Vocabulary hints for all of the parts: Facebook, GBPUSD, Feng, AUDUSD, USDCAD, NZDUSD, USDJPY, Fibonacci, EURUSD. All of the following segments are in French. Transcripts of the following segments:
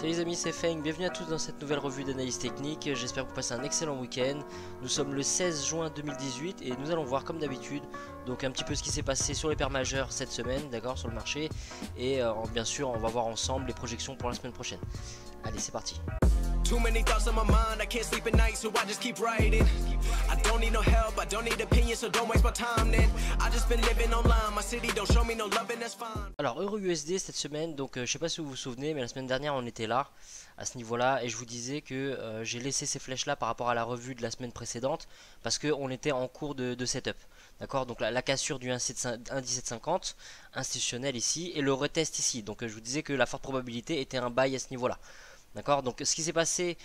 Salut les amis, c'est Feng, bienvenue à tous dans cette nouvelle revue d'analyse technique. J'espère que vous passez un excellent week-end. Nous sommes le 16 juin 2018 et nous allons voir comme d'habitude donc un petit peu ce qui s'est passé sur les paires majeures cette semaine, d'accord, sur le marché. Et bien sûr, on va voir ensemble les projections pour la semaine prochaine. Allez, c'est parti. Too many thoughts on my mind, I can't sleep at night, so I just keep writing. I don't need no help, I don't need opinions, so don't waste my time then. I just been living online, my city don't show me no love and that's fine. Alors EURUSD cette semaine, donc je sais pas si vous vous souvenez, mais la semaine dernière on était là, à ce niveau-là, et je vous disais que j'ai laissé ces flèches-là par rapport à la revue de la semaine précédente, parce qu'on était en cours de setup. D'accord, donc la cassure du 1,1750 institutionnel ici, et le retest ici, donc je vous disais que la forte probabilité était un buy à ce niveau-là. D'accord, donc ce qui s'est passé,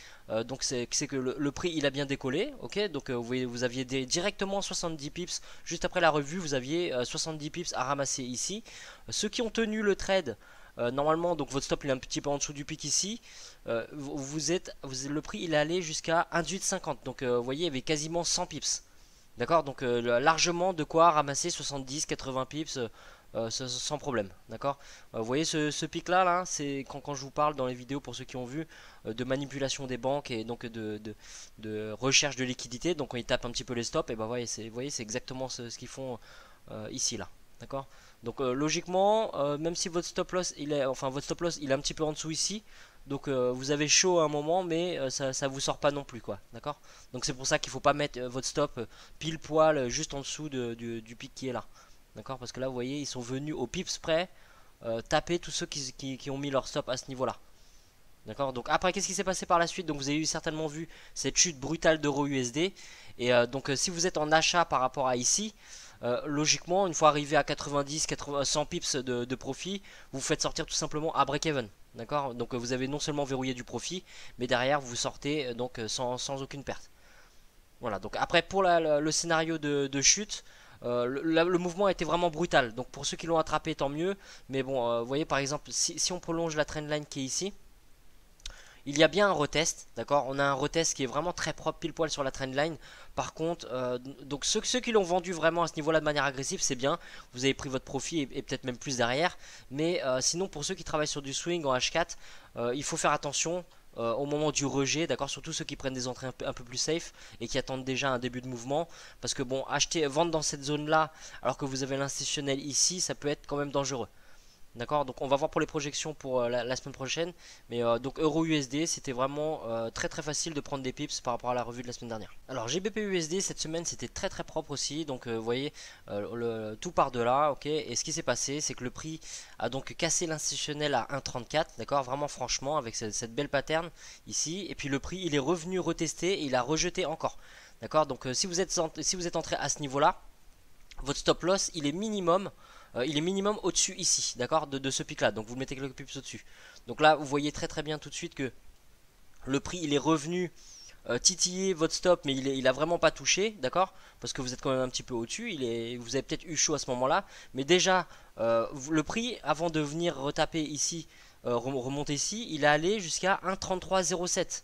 c'est que le prix il a bien décollé, ok. Donc vous voyez, vous aviez directement 70 pips, juste après la revue, vous aviez 70 pips à ramasser ici. Ceux qui ont tenu le trade, normalement, donc votre stop il est un petit peu en dessous du pic ici, le prix il est allé jusqu'à 1,1850, donc vous voyez, il y avait quasiment 100 pips. D'accord, donc largement de quoi ramasser 70, 80 pips. Sans problème, d'accord. Vous voyez ce pic là c'est quand je vous parle dans les vidéos, pour ceux qui ont vu, de manipulation des banques et donc de recherche de liquidité. Donc on y tape un petit peu les stops, et bah voyez, vous voyez, c'est exactement ce qu'ils font ici là, d'accord. Donc logiquement, même si votre stop loss il est, enfin votre stop loss il est un petit peu en dessous ici, donc vous avez chaud à un moment, mais ça vous sort pas non plus quoi, d'accord. Donc c'est pour ça qu'il faut pas mettre votre stop pile poil juste en dessous du pic qui est là. D'accord, parce que là vous voyez, ils sont venus au pips près taper tous ceux qui ont mis leur stop à ce niveau là. D'accord, donc après qu'est-ce qui s'est passé par la suite? Donc vous avez certainement vu cette chute brutale d'EURUSD. Et donc si vous êtes en achat par rapport à ici, logiquement une fois arrivé à 90, 80, 100 pips de profit, vous faites sortir tout simplement à break-even. D'accord, donc vous avez non seulement verrouillé du profit, mais derrière vous sortez donc sans aucune perte. Voilà, donc après pour le scénario de chute, le mouvement a été vraiment brutal, donc pour ceux qui l'ont attrapé tant mieux, mais bon, vous voyez par exemple, si on prolonge la trendline qui est ici, il y a bien un retest, d'accord, on a un retest qui est vraiment très propre pile poil sur la trendline. Par contre, donc ceux qui l'ont vendu vraiment à ce niveau-là de manière agressive, c'est bien, vous avez pris votre profit et peut-être même plus derrière, mais sinon pour ceux qui travaillent sur du swing en H4, il faut faire attention au moment du rejet, d'accord, surtout ceux qui prennent des entrées un peu plus safe et qui attendent déjà un début de mouvement, parce que bon, vendre dans cette zone là alors que vous avez l'institutionnel ici, ça peut être quand même dangereux, d'accord. Donc on va voir pour les projections pour la semaine prochaine, mais donc EURUSD c'était vraiment très très facile de prendre des pips par rapport à la revue de la semaine dernière. Alors GBPUSD cette semaine c'était très très propre aussi, donc vous voyez, tout part de là, ok, et ce qui s'est passé c'est que le prix a donc cassé l'institutionnel à 1,34, d'accord, vraiment franchement avec cette belle pattern ici, et puis le prix il est revenu retester et il a rejeté encore, d'accord. Donc si vous êtes entré à ce niveau là, votre stop loss il est minimum au-dessus ici, d'accord, de ce pic là, donc vous mettez quelques pips au-dessus. Donc là vous voyez très très bien tout de suite que le prix il est revenu titiller votre stop, mais il a vraiment pas touché, d'accord, parce que vous êtes quand même un petit peu au-dessus, vous avez peut-être eu chaud à ce moment là, mais déjà le prix avant de venir retaper ici, remonter ici, il est allé jusqu'à 1,3307.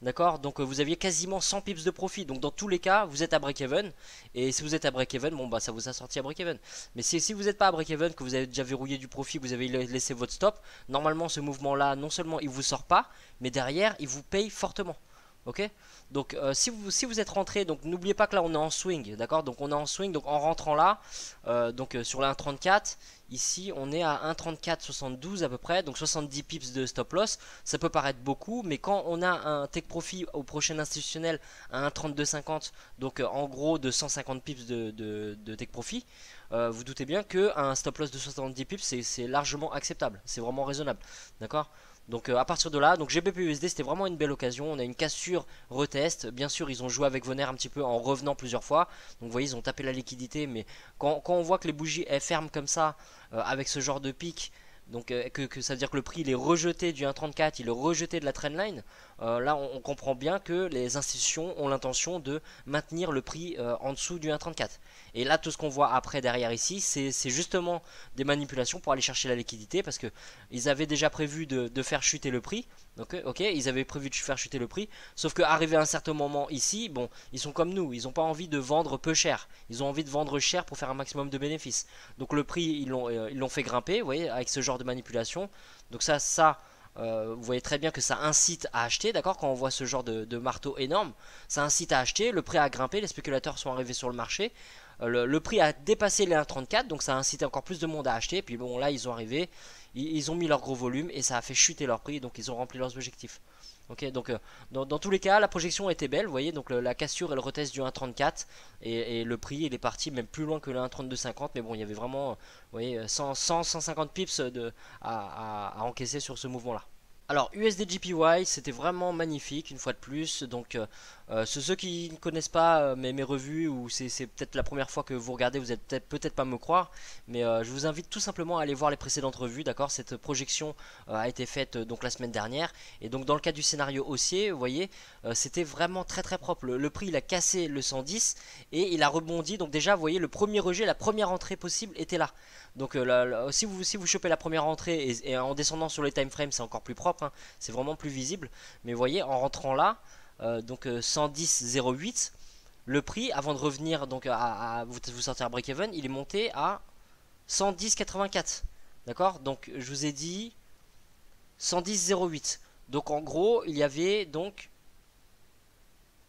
D'accord, donc vous aviez quasiment 100 pips de profit. Donc dans tous les cas, vous êtes à break-even. Et si vous êtes à break-even, bon bah ça vous a sorti à break-even. Mais si vous n'êtes pas à break-even, que vous avez déjà verrouillé du profit, que vous avez laissé votre stop, normalement ce mouvement là, non seulement il vous sort pas, mais derrière il vous paye fortement. Ok, donc si vous êtes rentré, donc n'oubliez pas que là on est en swing, d'accord, donc on est en swing, donc en rentrant là, donc sur la 1,34, ici on est à 1,3472 à peu près, donc 70 pips de stop loss, ça peut paraître beaucoup, mais quand on a un take profit au prochain institutionnel à 1,3250, donc en gros de 150 pips de take profit, vous doutez bien qu'un stop loss de 70 pips c'est largement acceptable, c'est vraiment raisonnable, d'accord. Donc à partir de là, donc GBPUSD c'était vraiment une belle occasion, on a une cassure retest, bien sûr ils ont joué avec vos nerfs un petit peu en revenant plusieurs fois, donc vous voyez ils ont tapé la liquidité, mais quand on voit que les bougies elles ferment comme ça, avec ce genre de pic, donc que ça veut dire que le prix il est rejeté du 1,34, il est rejeté de la trendline, là on comprend bien que les institutions ont l'intention de maintenir le prix en dessous du 1,34. Et là tout ce qu'on voit après derrière ici, c'est justement des manipulations pour aller chercher la liquidité, parce que ils avaient déjà prévu de faire chuter le prix, donc ok, ils avaient prévu de faire chuter le prix, sauf qu'arrivé à un certain moment ici, bon, ils sont comme nous, ils n'ont pas envie de vendre peu cher, ils ont envie de vendre cher pour faire un maximum de bénéfices, donc le prix ils l'ont fait grimper, vous voyez, avec ce genre de manipulation. Donc ça vous voyez très bien que ça incite à acheter, d'accord? Quand on voit ce genre de marteau énorme, ça incite à acheter, le prix a grimpé, les spéculateurs sont arrivés sur le marché, le prix a dépassé les 1,34, donc ça a incité encore plus de monde à acheter, puis bon là ils ont arrivé, ils ont mis leur gros volume et ça a fait chuter leur prix, donc ils ont rempli leurs objectifs. Ok, donc dans tous les cas, la projection était belle, vous voyez, donc la cassure elle reteste du 1,34 et le prix il est parti même plus loin que le 1,3250, mais bon il y avait vraiment, vous voyez, 150 pips à encaisser sur ce mouvement là. Alors USDJPY, c'était vraiment magnifique une fois de plus, donc ceux qui ne connaissent pas mes revues, ou c'est peut-être la première fois que vous regardez, vous allez peut-être pas me croire, mais je vous invite tout simplement à aller voir les précédentes revues, d'accord? Cette projection a été faite donc la semaine dernière, et donc dans le cas du scénario haussier, vous voyez, c'était vraiment très très propre, le prix il a cassé le 110 et il a rebondi, donc déjà vous voyez le premier rejet, la première entrée possible était là, donc si vous chopez la première entrée et en descendant sur les time frames c'est encore plus propre. C'est vraiment plus visible, mais vous voyez en rentrant là, donc 110,08, le prix avant de revenir donc vous sortir à break-even, il est monté à 110,84, d'accord? Donc je vous ai dit 110,08, donc en gros il y avait donc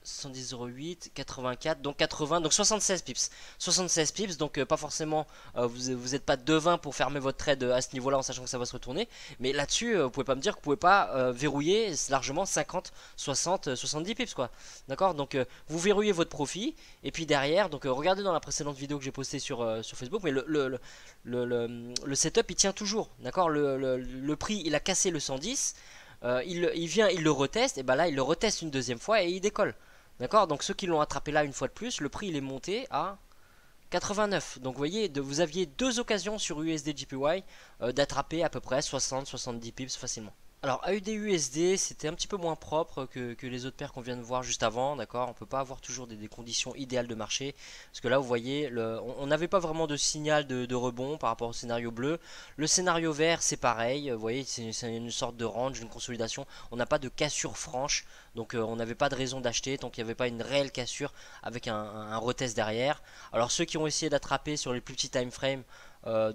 110,08, 84, donc 80, donc 76 pips. 76 pips, donc pas forcément, vous n'êtes pas devin pour fermer votre trade à ce niveau-là en sachant que ça va se retourner. Mais là-dessus, vous pouvez pas me dire que vous pouvez pas verrouiller largement 50, 60, 70 pips, quoi. D'accord? Donc vous verrouillez votre profit. Et puis derrière, donc regardez dans la précédente vidéo que j'ai postée sur Facebook, mais le setup il tient toujours. D'accord? Le prix il a cassé le 110. Il vient, il le reteste, et ben là il le reteste une deuxième fois et il décolle. D'accord, donc ceux qui l'ont attrapé là une fois de plus, le prix il est monté à 89. Donc vous voyez, vous aviez deux occasions sur USDJPY d'attraper à peu près 60-70 pips facilement. Alors AUDUSD, c'était un petit peu moins propre que les autres paires qu'on vient de voir juste avant, d'accord. On peut pas avoir toujours des conditions idéales de marché, parce que là vous voyez, on n'avait pas vraiment de signal de rebond par rapport au scénario bleu. Le scénario vert c'est pareil, vous voyez, c'est une sorte de range, une consolidation. On n'a pas de cassure franche, donc on n'avait pas de raison d'acheter tant qu'il n'y avait pas une réelle cassure avec un retest derrière. Alors ceux qui ont essayé d'attraper sur les plus petits time frames,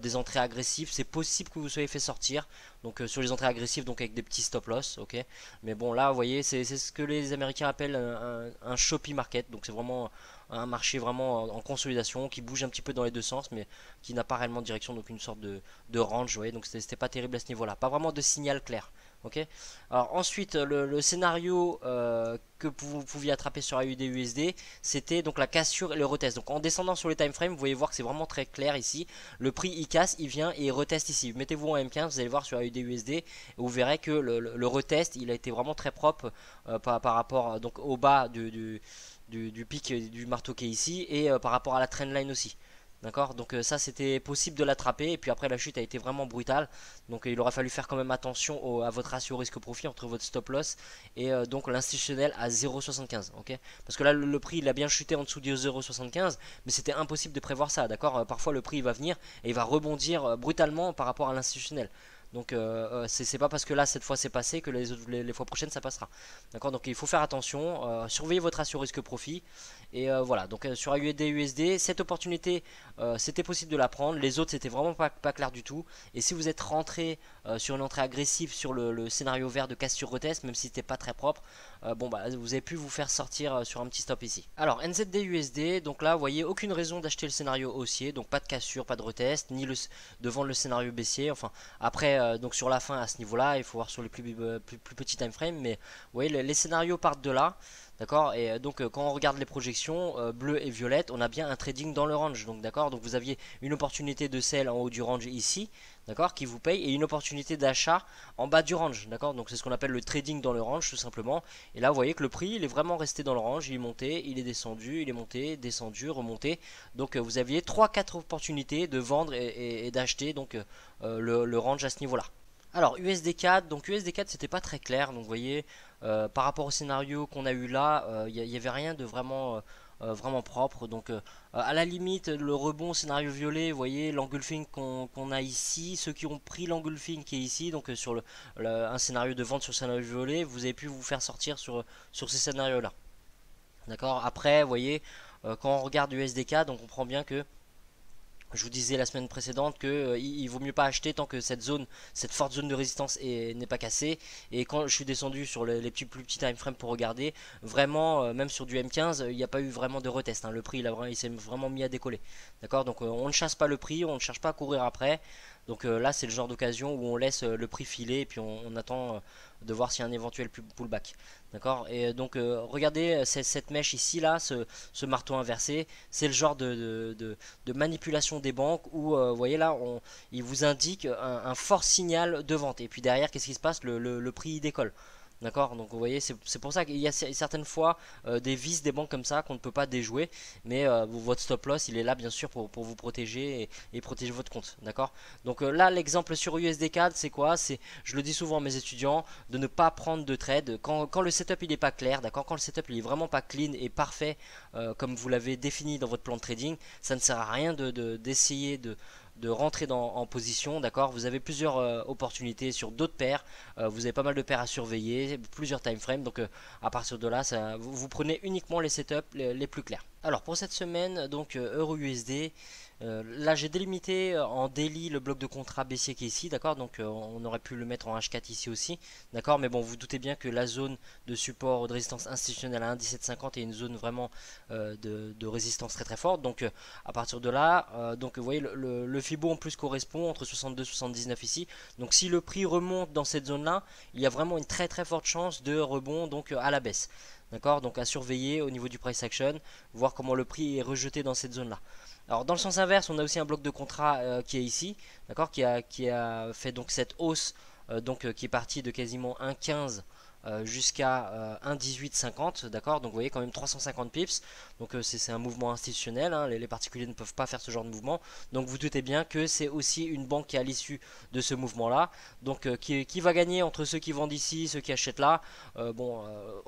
des entrées agressives, c'est possible que vous soyez fait sortir, donc sur les entrées agressives, donc avec des petits stop loss, ok. Mais bon là vous voyez, c'est ce que les Américains appellent un choppy market, donc c'est vraiment un marché vraiment en consolidation qui bouge un petit peu dans les deux sens mais qui n'a pas réellement de direction, donc une sorte de range, vous voyez, donc c'était pas terrible à ce niveau là, pas vraiment de signal clair, ok. Alors ensuite le scénario que vous pouviez attraper sur AUDUSD, c'était donc la cassure et le retest, donc en descendant sur les time frames vous pouvez voir que c'est vraiment très clair ici, le prix il casse, il vient et il reteste ici, mettez-vous en M15, vous allez voir sur AUDUSD, vous verrez que le retest il a été vraiment très propre par rapport donc au bas du pic du marteau qui est ici et par rapport à la trendline aussi, d'accord, donc ça c'était possible de l'attraper, et puis après la chute a été vraiment brutale, donc il aura fallu faire quand même attention à votre ratio risque profit entre votre stop loss et donc l'institutionnel à 0,75, ok, parce que là le prix il a bien chuté en dessous de 0,75, mais c'était impossible de prévoir ça, d'accord, parfois le prix il va venir et il va rebondir brutalement par rapport à l'institutionnel. Donc c'est pas parce que là cette fois c'est passé que les fois prochaines ça passera. D'accord, donc il faut faire attention, surveiller votre ratio risque profit. Et voilà, donc sur AUDUSD, cette opportunité c'était possible de la prendre, les autres c'était vraiment pas clair du tout. Et si vous êtes rentré sur une entrée agressive sur le scénario vert de cassure retest, même si c'était pas très propre, bon bah vous avez pu vous faire sortir sur un petit stop ici. Alors NZDUSD, donc là vous voyez aucune raison d'acheter le scénario haussier, donc pas de cassure, pas de retest, ni de vendre le scénario baissier, enfin après. Donc sur la fin à ce niveau là il faut voir sur les plus petits time frames, mais vous voyez les scénarios partent de là, d'accord, et donc quand on regarde les projections bleues et violettes, on a bien un trading dans le range, donc d'accord, donc vous aviez une opportunité de sell en haut du range ici, d'accord, qui vous paye, et une opportunité d'achat en bas du range, d'accord, donc c'est ce qu'on appelle le trading dans le range tout simplement. Et là vous voyez que le prix il est vraiment resté dans le range, il est monté, il est descendu, il est monté, descendu, remonté, donc vous aviez 3-4 opportunités de vendre et d'acheter donc le range à ce niveau là. Alors USDCAD, donc USDCAD c'était pas très clair, donc vous voyez par rapport au scénario qu'on a eu là, il n'y avait rien de vraiment vraiment propre, donc à la limite le rebond scénario violet, vous voyez l'engulfing qu'on a ici, ceux qui ont pris l'engulfing qui est ici, donc sur un scénario de vente sur le scénario violet, vous avez pu vous faire sortir sur ces scénarios là, d'accord. Après vous voyez quand on regarde USDCAD, donc on comprend bien que Je vous disais la semaine précédente qu'il vaut mieux pas acheter tant que cette zone, cette forte zone de résistance n'est pas cassée. Et quand je suis descendu sur les plus petits time frames pour regarder, vraiment, même sur du M15, il n'y a pas eu vraiment de retest. Hein. Le prix, il s'est vraiment mis à décoller. D'accord, donc on ne chasse pas le prix, on ne cherche pas à courir après. Donc là, c'est le genre d'occasion où on laisse le prix filer et puis on attend de voir s'il y a un éventuel pullback. D'accord. Et donc regardez cette mèche ici, là, ce marteau inversé, c'est le genre de manipulation des banques où, vous voyez là, il vous indique un fort signal de vente. Et puis derrière, qu'est-ce qui se passe? Le prix décolle. D'accord, donc vous voyez, c'est pour ça qu'il y a certaines fois des vices des banques comme ça qu'on ne peut pas déjouer, mais votre stop loss il est là bien sûr pour vous protéger et protéger votre compte. D'accord, donc là l'exemple sur USDCAD c'est quoi? C'est, je le dis souvent à mes étudiants, de ne pas prendre de trade quand le setup il n'est pas clair, d'accord, quand le setup il est vraiment pas clean et parfait comme vous l'avez défini dans votre plan de trading, ça ne sert à rien d'essayer de rentrer en position, d'accord. Vous avez plusieurs opportunités sur d'autres paires, vous avez pas mal de paires à surveiller, plusieurs time frames, donc à partir de là, vous prenez uniquement les setups les plus clairs. Alors pour cette semaine, donc EURUSD, là j'ai délimité en daily le bloc de contrat baissier qui est ici, d'accord, donc on aurait pu le mettre en H4 ici aussi, d'accord, mais bon, vous doutez bien que la zone de support de résistance institutionnelle à 1,1750 est une zone vraiment de résistance très très forte, donc à partir de là, donc vous voyez le Fibo en plus correspond entre 62 et 79 ici, donc si le prix remonte dans cette zone là, il y a vraiment une très très forte chance de rebond donc à la baisse. D'accord, donc à surveiller au niveau du price action, voir comment le prix est rejeté dans cette zone là. Alors dans le sens inverse, on a aussi un bloc de contrat qui est ici, d'accord, qui a fait donc cette hausse donc qui est partie de quasiment 1,15 jusqu'à 1,1850, d'accord, donc vous voyez quand même 350 pips, donc c'est un mouvement institutionnel, hein, les particuliers ne peuvent pas faire ce genre de mouvement, donc vous doutez bien que c'est aussi une banque qui est à l'issue de ce mouvement là, donc qui va gagner entre ceux qui vendent ici, ceux qui achètent là, bon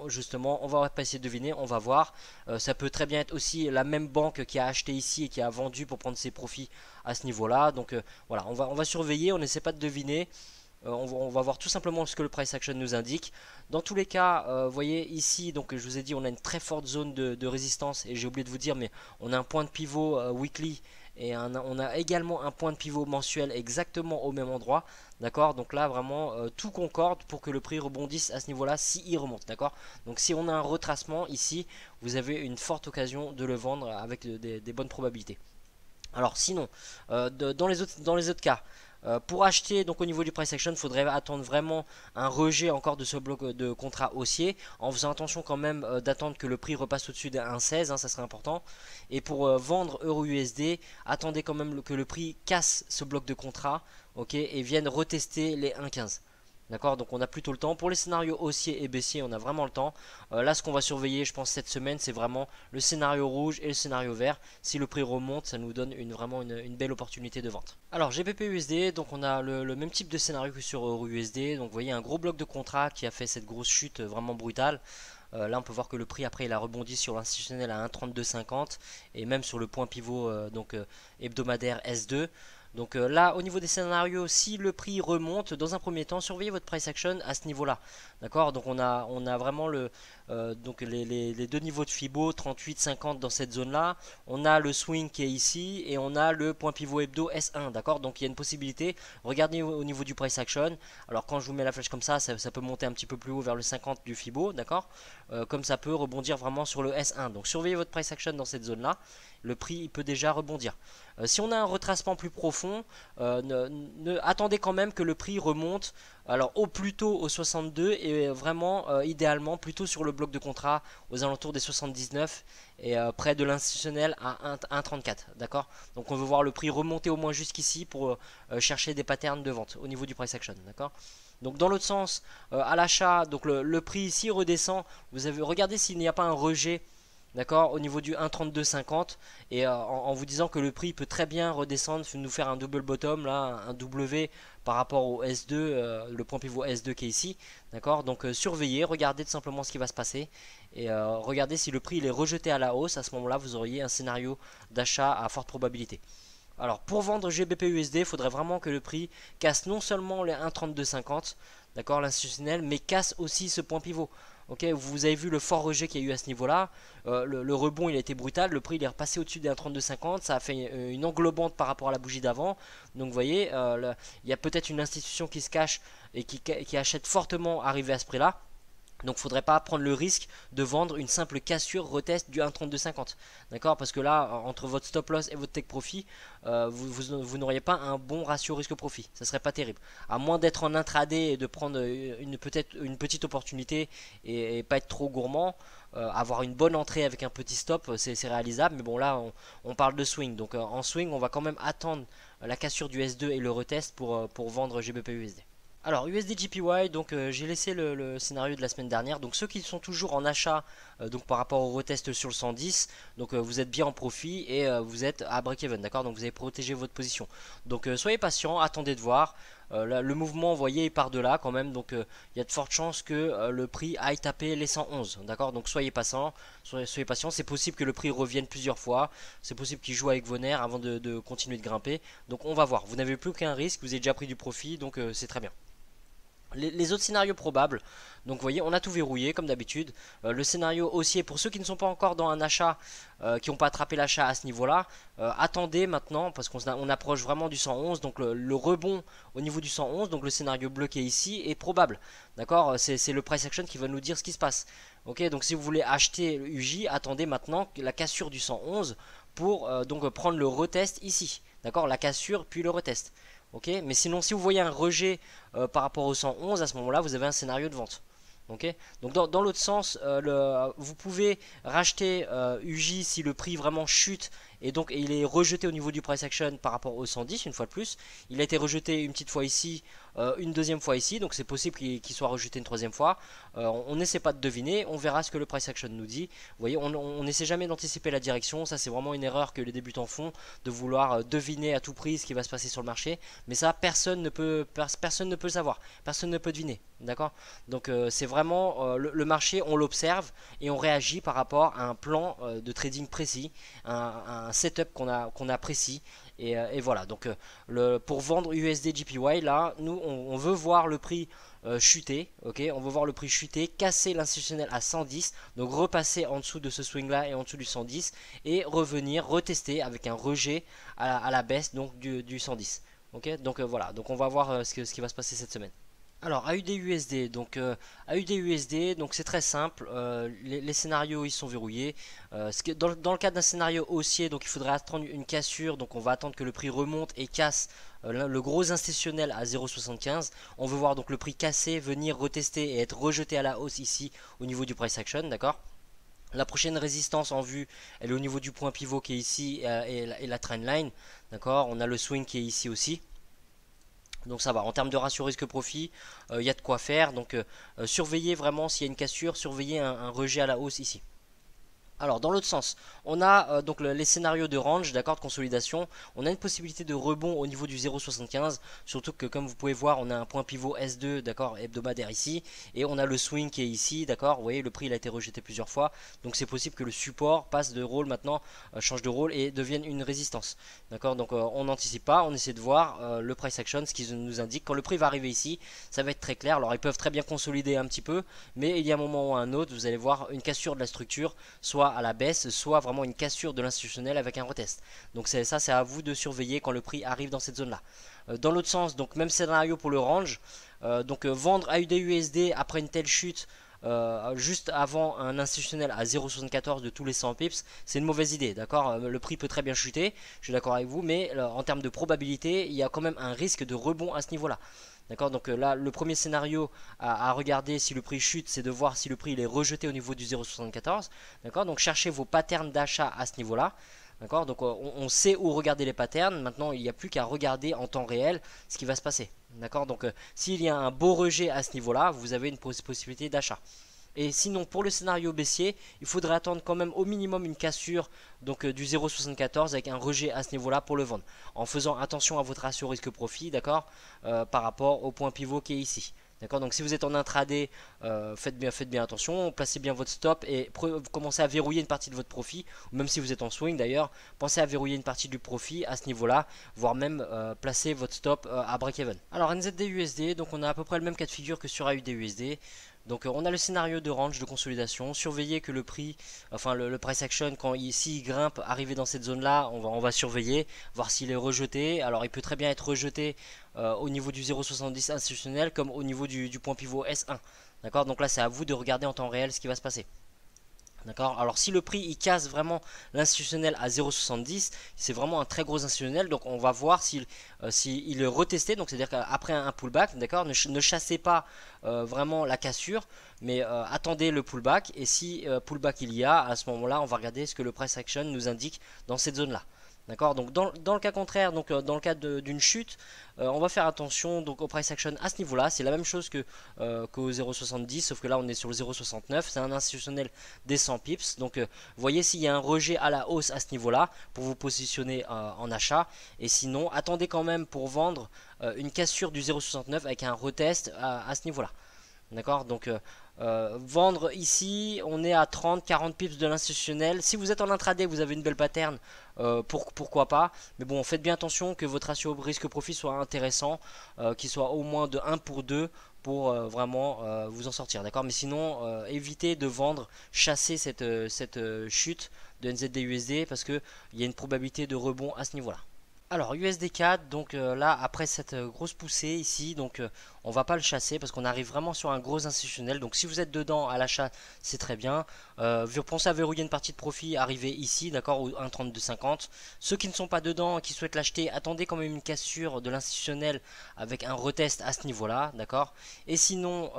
justement on va pas essayer de deviner, on va voir, ça peut très bien être aussi la même banque qui a acheté ici et qui a vendu pour prendre ses profits à ce niveau là, donc voilà, on va surveiller, on n'essaie pas de deviner. On va voir tout simplement ce que le price action nous indique. Dans tous les cas, vous voyez ici, donc je vous ai dit, on a une très forte zone de résistance et j'ai oublié de vous dire, mais on a un point de pivot weekly et on a également un point de pivot mensuel exactement au même endroit. D'accord, donc là vraiment tout concorde pour que le prix rebondisse à ce niveau là si il remonte. D'accord, donc si on a un retracement ici, vous avez une forte occasion de le vendre avec des bonnes probabilités. Alors sinon, dans les autres cas, pour acheter donc au niveau du price action, il faudrait attendre vraiment un rejet encore de ce bloc de contrat haussier, en faisant attention quand même d'attendre que le prix repasse au-dessus d'un 1,16, hein, ça serait important. Et pour vendre EURUSD, attendez quand même que le prix casse ce bloc de contrat, ok, et vienne retester les 1,15. D'accord, donc on a plutôt le temps. Pour les scénarios haussiers et baissiers, on a vraiment le temps. Là, ce qu'on va surveiller, je pense, cette semaine, c'est vraiment le scénario rouge et le scénario vert. Si le prix remonte, ça nous donne vraiment une belle opportunité de vente. Alors, GBPUSD, donc on a le même type de scénario que sur EURUSD. Donc, vous voyez, un gros bloc de contrat qui a fait cette grosse chute vraiment brutale. Là on peut voir que le prix après il a rebondi sur l'institutionnel à 1,3250 et même sur le point pivot donc hebdomadaire S2. Donc là au niveau des scénarios, si le prix remonte, dans un premier temps surveillez votre price action à ce niveau là. D'accord, donc on a vraiment donc les deux niveaux de Fibo 38,50 dans cette zone là. On a le swing qui est ici et on a le point pivot hebdo S1. D'accord, donc il y a une possibilité, regardez au niveau du price action. Alors quand je vous mets la flèche comme ça, ça peut monter un petit peu plus haut vers le 50 du Fibo. D'accord, comme ça peut rebondir vraiment sur le S1. Donc surveillez votre price action dans cette zone là. Le prix il peut déjà rebondir. Si on a un retracement plus profond, attendez quand même que le prix remonte. Alors au plus tôt au 62 et vraiment idéalement plutôt sur le bloc de contrat aux alentours des 79 et près de l'institutionnel à 1,34. D'accord, donc on veut voir le prix remonter au moins jusqu'ici pour chercher des patterns de vente au niveau du price action. D'accord, donc dans l'autre sens, à l'achat, donc le prix ici redescend, vous avez regardé s'il n'y a pas un rejet, d'accord, au niveau du 1,3250 et en vous disant que le prix peut très bien redescendre, nous faire un double bottom là, un W par rapport au S2, le point pivot S2 qui est ici, d'accord, donc surveillez, regardez tout simplement ce qui va se passer et regardez si le prix il est rejeté à la hausse, à ce moment là vous auriez un scénario d'achat à forte probabilité. Alors pour vendre GBPUSD, il faudrait vraiment que le prix casse non seulement les 1,3250, d'accord, l'institutionnel, mais casse aussi ce point pivot. Ok, vous avez vu le fort rejet qu'il y a eu à ce niveau-là, le rebond il a été brutal, le prix il est repassé au-dessus des 1,3250, ça a fait une englobante par rapport à la bougie d'avant. Donc vous voyez, il y a peut-être une institution qui se cache et qui achète fortement arrivé à ce prix-là. Donc il ne faudrait pas prendre le risque de vendre une simple cassure retest du 1,3250. D'accord? Parce que là, entre votre stop loss et votre take profit, vous n'auriez pas un bon ratio risque-profit. Ça ne serait pas terrible. À moins d'être en intraday et de prendre peut-être une petite opportunité et pas être trop gourmand. Avoir une bonne entrée avec un petit stop, c'est réalisable, mais bon là on parle de swing, donc en swing on va quand même attendre la cassure du S2 et le retest pour vendre GBPUSD. Alors USDJPY, donc j'ai laissé le scénario de la semaine dernière, donc ceux qui sont toujours en achat donc par rapport au retest sur le 110, donc vous êtes bien en profit et vous êtes à break-even, d'accord, donc vous avez protégé votre position, donc soyez patient, attendez de voir. Là, le mouvement, vous voyez, il part de là quand même, donc il y a de fortes chances que le prix aille taper les 111, d'accord, donc soyez patient, c'est possible que le prix revienne plusieurs fois, c'est possible qu'il joue avec vos nerfs avant de continuer de grimper, donc on va voir, vous n'avez plus aucun risque, vous avez déjà pris du profit, donc c'est très bien. Les autres scénarios probables, donc vous voyez on a tout verrouillé comme d'habitude, le scénario haussier pour ceux qui ne sont pas encore dans un achat, qui n'ont pas attrapé l'achat à ce niveau là, attendez maintenant parce qu'on approche vraiment du 111, donc le rebond au niveau du 111, donc le scénario bloqué ici est probable, d'accord, c'est le price action qui va nous dire ce qui se passe, ok, donc si vous voulez acheter le UJ, attendez maintenant la cassure du 111 pour donc prendre le retest ici, d'accord, la cassure puis le retest. Ok, mais sinon si vous voyez un rejet par rapport au 111, à ce moment là vous avez un scénario de vente. Ok, donc dans l'autre sens, vous pouvez racheter UJ si le prix vraiment chute et donc il est rejeté au niveau du price action par rapport au 110 une fois de plus. Il a été rejeté une petite fois ici, une deuxième fois ici, donc c'est possible qu'il soit rejeté une troisième fois. On n'essaie pas de deviner, on verra ce que le price action nous dit. Vous voyez, on n'essaie jamais d'anticiper la direction, ça c'est vraiment une erreur que les débutants font, de vouloir deviner à tout prix ce qui va se passer sur le marché, mais ça personne ne peut savoir, personne ne peut deviner, d'accord? Donc c'est vraiment le marché, on l'observe et on réagit par rapport à un plan de trading précis, un setup qu'on a précis. Et voilà, donc pour vendre USDJPY, là, nous on veut voir le prix chuter, ok, on veut voir le prix chuter, casser l'institutionnel à 110, donc repasser en dessous de ce swing là et en dessous du 110 et revenir retester avec un rejet à la baisse donc du 110, ok, donc voilà, donc on va voir ce qui va se passer cette semaine. Alors AUDUSD, donc c'est très simple, les scénarios ils sont verrouillés, dans le cadre d'un scénario haussier, donc il faudrait attendre une cassure, donc on va attendre que le prix remonte et casse le gros institutionnel à 0,75, on veut voir donc le prix casser, venir retester et être rejeté à la hausse ici au niveau du price action, d'accord? La prochaine résistance en vue, elle est au niveau du point pivot qui est ici et la trendline, d'accord? On a le swing qui est ici aussi. Donc ça va, en termes de ratio risque-profit, il y a de quoi faire. Donc surveillez vraiment s'il y a une cassure, surveillez un rejet à la hausse ici. Alors dans l'autre sens, on a donc les scénarios de range, d'accord, de consolidation. On a une possibilité de rebond au niveau du 0,75, surtout que comme vous pouvez voir, on a un point pivot S2, d'accord, hebdomadaire ici, et on a le swing qui est ici, d'accord. Vous voyez, le prix il a été rejeté plusieurs fois, donc c'est possible que le support passe de rôle maintenant, change de rôle et devienne une résistance, d'accord. Donc on n'anticipe pas, on essaie de voir le price action, ce qu'ils nous indique. Quand le prix va arriver ici, ça va être très clair. Alors ils peuvent très bien consolider un petit peu, mais il y a un moment ou un autre, vous allez voir une cassure de la structure, soit à la baisse, soit vraiment une cassure de l'institutionnel avec un retest. Donc ça, c'est à vous de surveiller quand le prix arrive dans cette zone là. Dans l'autre sens, donc même scénario pour le range, donc vendre AUDUSD après une telle chute, juste avant un institutionnel à 0,74 de tous les 100 pips, c'est une mauvaise idée, d'accord. Le prix peut très bien chuter, je suis d'accord avec vous, mais en termes de probabilité, il y a quand même un risque de rebond à ce niveau là. D'accord, donc là le premier scénario à regarder si le prix chute, c'est de voir si le prix il est rejeté au niveau du 0,74. D'accord, donc cherchez vos patterns d'achat à ce niveau là. D'accord, donc on sait où regarder les patterns. Maintenant il n'y a plus qu'à regarder en temps réel ce qui va se passer. D'accord, donc s'il y a un beau rejet à ce niveau là, vous avez une possibilité d'achat. Et sinon pour le scénario baissier, il faudrait attendre quand même au minimum une cassure donc du 0,74 avec un rejet à ce niveau là pour le vendre, en faisant attention à votre ratio risque-profit, d'accord, par rapport au point pivot qui est ici. D'accord, donc si vous êtes en intraday, faites bien attention, placez bien votre stop et commencez à verrouiller une partie de votre profit. Même si vous êtes en swing d'ailleurs, pensez à verrouiller une partie du profit à ce niveau-là, voire même placer votre stop à break-even. Alors NZDUSD, donc on a à peu près le même cas de figure que sur AUDUSD. Donc on a le scénario de range de consolidation, surveiller que le prix, enfin le price action, quand s'il grimpe, arriver dans cette zone là, on va surveiller, voir s'il est rejeté. Alors il peut très bien être rejeté au niveau du 0,70 institutionnel comme au niveau du point pivot S1. D'accord, donc là c'est à vous de regarder en temps réel ce qui va se passer. D'accord, alors si le prix il casse vraiment l'institutionnel à 0,70, c'est vraiment un très gros institutionnel, donc on va voir s'il est retesté, donc c'est-à-dire qu'après un pullback, d'accord, ne chassez pas vraiment la cassure, mais attendez le pullback, et si pullback il y a, à ce moment-là, on va regarder ce que le price action nous indique dans cette zone-là. D'accord, donc dans le cas contraire, donc dans le cas d'une chute, on va faire attention donc au price action à ce niveau-là. C'est la même chose que qu'au 0,70, sauf que là on est sur le 0,69. C'est un institutionnel des 100 pips. Donc voyez s'il y a un rejet à la hausse à ce niveau-là pour vous positionner en achat. Et sinon, attendez quand même pour vendre une cassure du 0,69 avec un retest à ce niveau-là. D'accord, donc vendre ici, on est à 30-40 pips de l'institutionnel. Si vous êtes en intraday, vous avez une belle pattern, pourquoi pas. Mais bon, faites bien attention que votre ratio risque-profit soit intéressant, qu'il soit au moins de 1 pour 2 pour vraiment vous en sortir. D'accord, mais sinon, évitez de vendre, chasser cette chute de NZDUSD parce qu'il y a une probabilité de rebond à ce niveau-là. Alors USDCAD, donc là après cette grosse poussée ici, donc on va pas le chasser parce qu'on arrive vraiment sur un gros institutionnel. Donc si vous êtes dedans à l'achat, c'est très bien. Pensez à verrouiller une partie de profit, arriver ici, d'accord, au 1,3250. Ceux qui ne sont pas dedans, qui souhaitent l'acheter, attendez quand même une cassure de l'institutionnel avec un retest à ce niveau-là, d'accord. Et sinon,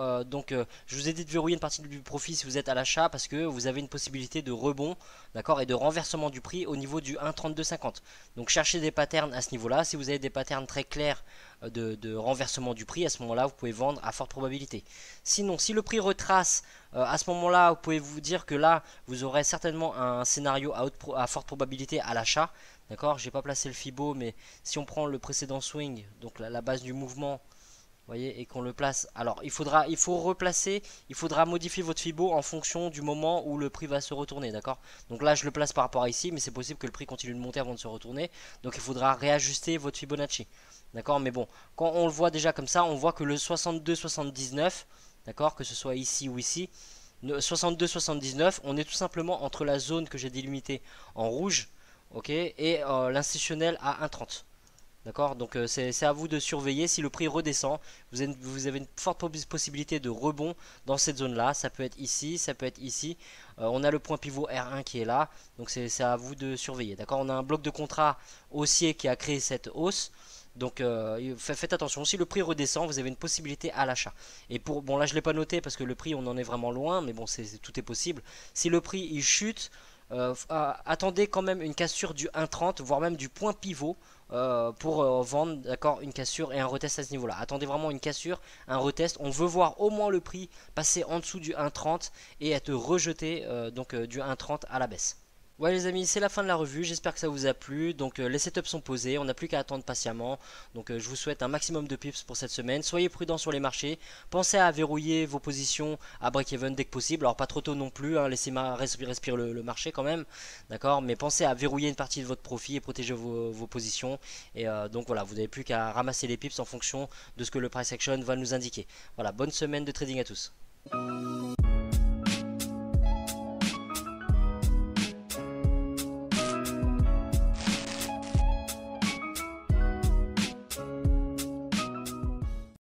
je vous ai dit de verrouiller une partie du profit si vous êtes à l'achat parce que vous avez une possibilité de rebond, d'accord, et de renversement du prix au niveau du 1,3250. Donc cherchez des patterns à ce niveau là, si vous avez des patterns très clairs de renversement du prix, à ce moment là vous pouvez vendre à forte probabilité. Sinon, si le prix retrace à ce moment là, vous pouvez vous dire que là vous aurez certainement un scénario à forte probabilité à l'achat. D'accord, j'ai pas placé le Fibo, mais si on prend le précédent swing, donc la base du mouvement, voyez, et qu'on le place, alors il faudra modifier votre Fibo en fonction du moment où le prix va se retourner, d'accord. Donc là je le place par rapport à ici, mais c'est possible que le prix continue de monter avant de se retourner, donc il faudra réajuster votre Fibonacci, d'accord. Mais bon, quand on le voit déjà comme ça, on voit que le 62,79, d'accord, que ce soit ici ou ici, 62,79, on est tout simplement entre la zone que j'ai délimitée en rouge, ok, et l'institutionnel à 1,30. D'accord, donc c'est à vous de surveiller. Si le prix redescend, vous avez une forte possibilité de rebond dans cette zone là. Ça peut être ici, ça peut être ici. On a le point pivot R1 qui est là, donc c'est à vous de surveiller. D'accord, on a un bloc de contrat haussier qui a créé cette hausse. Donc faites attention, si le prix redescend, vous avez une possibilité à l'achat. Et pour, bon là je ne l'ai pas noté parce que le prix on en est vraiment loin, mais bon tout est possible. Si le prix il chute, attendez quand même une cassure du 1,30, voire même du point pivot pour vendre, d'accord, une cassure et un retest à ce niveau là. Attendez vraiment une cassure, un retest, on veut voir au moins le prix passer en dessous du 1,30 et être rejeté du 1,30 à la baisse. Ouais les amis, c'est la fin de la revue, j'espère que ça vous a plu. Donc les setups sont posés, on n'a plus qu'à attendre patiemment. Donc je vous souhaite un maximum de pips pour cette semaine. Soyez prudents sur les marchés, pensez à verrouiller vos positions à break-even dès que possible. Alors pas trop tôt non plus, hein, laissez respirer le marché quand même, d'accord. Mais pensez à verrouiller une partie de votre profit et protéger vos positions. Et donc voilà, vous n'avez plus qu'à ramasser les pips en fonction de ce que le price action va nous indiquer. Voilà, bonne semaine de trading à tous.